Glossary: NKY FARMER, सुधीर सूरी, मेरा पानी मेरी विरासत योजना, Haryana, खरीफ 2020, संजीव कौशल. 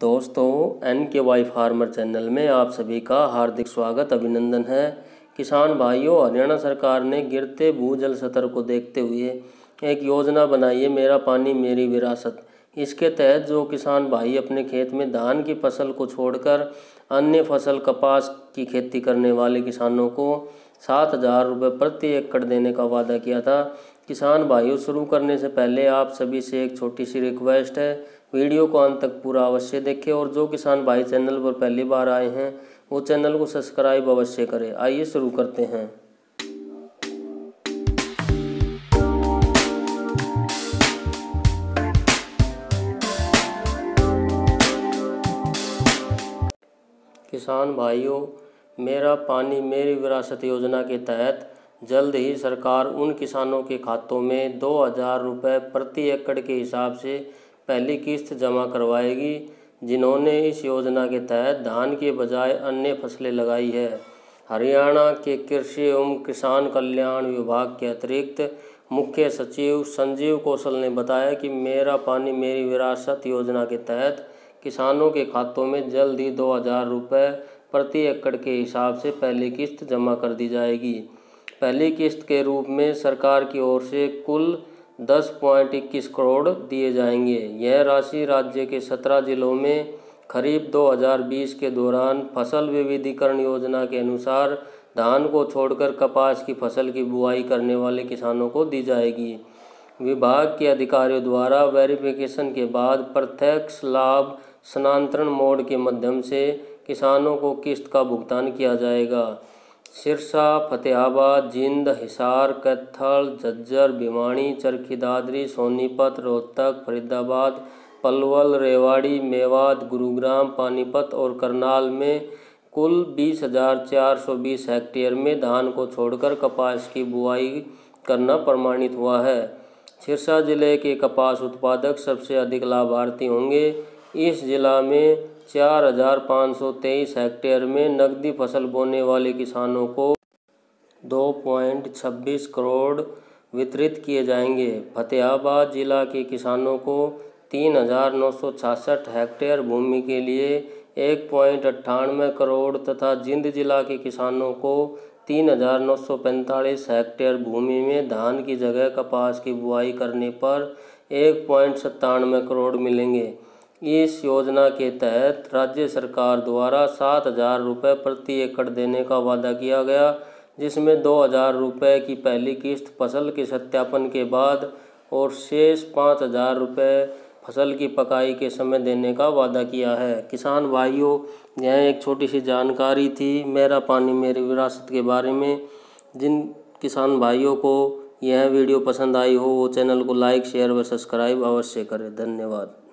दोस्तों NKY farmer channel में आप सभी का हार्दिक स्वागत अभिनंदन है। किसान भाइयों, हरियाणा सरकार ने गिरते भूजल स्तर को देखते हुए एक योजना बनाई है, मेरा पानी मेरी विरासत। इसके तहत जो किसान भाई अपने खेत में धान की फसल को छोड़कर अन्य फसल कपास की खेती करने वाले किसानों को 7,000 रुपये प्रति एकड़ देने का वादा किया था। किसान भाइयों, शुरू करने से पहले आप सभी से एक छोटी सी रिक्वेस्ट है, वीडियो को अंत तक पूरा अवश्य देखें और जो किसान भाई चैनल पर पहली बार आए हैं वो चैनल को सब्सक्राइब अवश्य करें। आइए शुरू करते हैं। किसान भाइयों, मेरा पानी मेरी विरासत योजना के तहत जल्द ही सरकार उन किसानों के खातों में 2,000 रुपये प्रति एकड़ के हिसाब से पहली किस्त जमा करवाएगी, जिन्होंने इस योजना के तहत धान के बजाय अन्य फसलें लगाई है। हरियाणा के कृषि एवं किसान कल्याण विभाग के अतिरिक्त मुख्य सचिव संजीव कौशल ने बताया कि मेरा पानी मेरी विरासत योजना के तहत किसानों के खातों में जल्द ही 2,000 रुपये प्रति एकड़ के हिसाब से पहली किस्त जमा कर दी जाएगी। पहली किस्त के रूप में सरकार की ओर से कुल 10.21 करोड़ दिए जाएंगे। यह राशि राज्य के 17 जिलों में खरीफ 2020 के दौरान फसल विविधीकरण योजना के अनुसार धान को छोड़कर कपास की फसल की बुआई करने वाले किसानों को दी जाएगी। विभाग के अधिकारियों द्वारा वेरिफिकेशन के बाद प्रत्यक्ष लाभ स्थानांतरण मोड के माध्यम से किसानों को किस्त का भुगतान किया जाएगा। सिरसा, फतेहाबाद, जिंद, हिसार, कैथल, झज्जर, भिवानी, चरखी दादरी, सोनीपत, रोहतक, फरीदाबाद, पलवल, रेवाड़ी, मेवात, गुरुग्राम, पानीपत और करनाल में कुल 20,420 हेक्टेयर में धान को छोड़कर कपास की बुआई करना प्रमाणित हुआ है। सिरसा जिले के कपास उत्पादक सबसे अधिक लाभार्थी होंगे। इस जिला में 4,523 हेक्टेयर में नकदी फसल बोने वाले किसानों को 2.26 करोड़ वितरित किए जाएंगे। फतेहाबाद जिला के किसानों को 3,966 हेक्टेयर भूमि के लिए 1.98 करोड़ तथा जिंद जिला के किसानों को 3,945 हेक्टेयर भूमि में धान की जगह कपास की बुआई करने पर 1.97 करोड़ मिलेंगे। इस योजना के तहत राज्य सरकार द्वारा 7,000 रुपये प्रति एकड़ देने का वादा किया गया, जिसमें 2,000 रुपये की पहली किस्त फसल के सत्यापन के बाद और शेष 5,000 रुपये फसल की पकाई के समय देने का वादा किया है। किसान भाइयों, यह एक छोटी सी जानकारी थी मेरा पानी मेरी विरासत के बारे में। जिन किसान भाइयों को यह वीडियो पसंद आई हो वो चैनल को लाइक, शेयर व सब्सक्राइब अवश्य करें। धन्यवाद।